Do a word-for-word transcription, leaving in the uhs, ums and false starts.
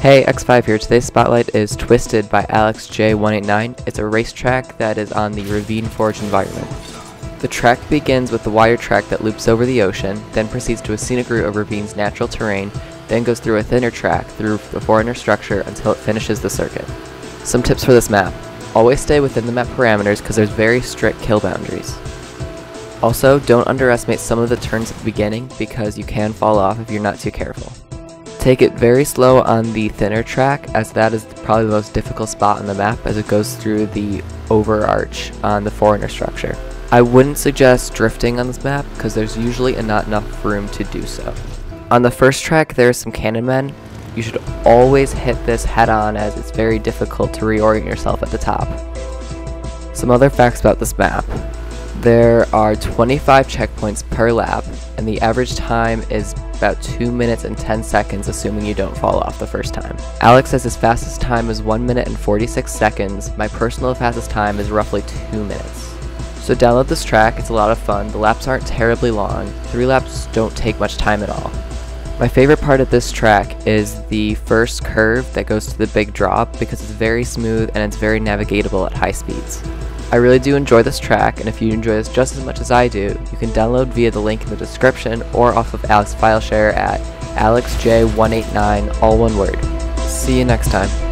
Hey, X five here. Today's spotlight is Twisted by Alex J one eighty-nine. It's a racetrack that is on the Ravine Forge environment. The track begins with the wire track that loops over the ocean, then proceeds to a scenic route of Ravine's natural terrain, then goes through a thinner track through the foreigner structure until it finishes the circuit. Some tips for this map. Always stay within the map parameters because there's very strict kill boundaries. Also, don't underestimate some of the turns at the beginning because you can fall off if you're not too careful. Take it very slow on the thinner track, as that is probably the most difficult spot on the map as it goes through the overarch on the foreigner structure. I wouldn't suggest drifting on this map because there's usually not enough room to do so. On the first track there are some cannon men. You should always hit this head on as it's very difficult to reorient yourself at the top. Some other facts about this map. There are twenty-five checkpoints per lap, and the average time is about two minutes and ten seconds, assuming you don't fall off the first time. Alex says his fastest time is one minute and forty-six seconds. My personal fastest time is roughly two minutes. So download this track, it's a lot of fun. The laps aren't terribly long. Three laps don't take much time at all. My favorite part of this track is the first curve that goes to the big drop because it's very smooth and it's very navigatable at high speeds. I really do enjoy this track, and if you enjoy this just as much as I do, you can download via the link in the description or off of Alex Fileshare at Alex J one eighty-nine, all one word. See you next time.